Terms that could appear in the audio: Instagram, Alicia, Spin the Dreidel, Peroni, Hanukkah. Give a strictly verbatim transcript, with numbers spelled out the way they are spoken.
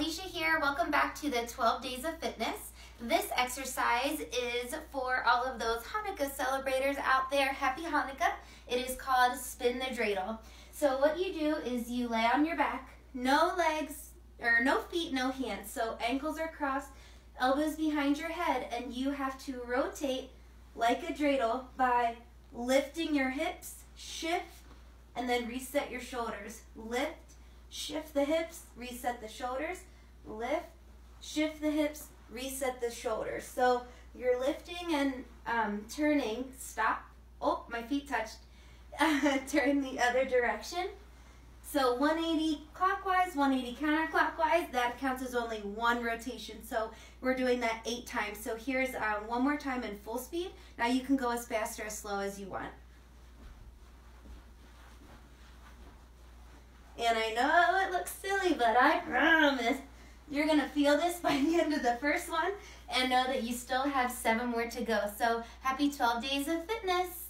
Alicia here. Welcome back to the twelve days of fitness. This exercise is for all of those Hanukkah celebrators out there. Happy Hanukkah. It is called Spin the Dreidel. So what you do is you lay on your back, no legs, or no feet, no hands. So ankles are crossed, elbows behind your head, and you have to rotate like a dreidel by lifting your hips, shift, and then reset your shoulders. Lift, shift the hips, reset the shoulders, lift, shift the hips, reset the shoulders. So you're lifting and um, turning, stop, oh, my feet touched, turn the other direction. So one eighty clockwise, one eighty counterclockwise, that counts as only one rotation. So we're doing that eight times. So here's um, one more time in full speed. Now you can go as fast or as slow as you want. And I know it looks silly, but I promise you're gonna feel this by the end of the first one and know that you still have seven more to go. So happy twelve days of fitness.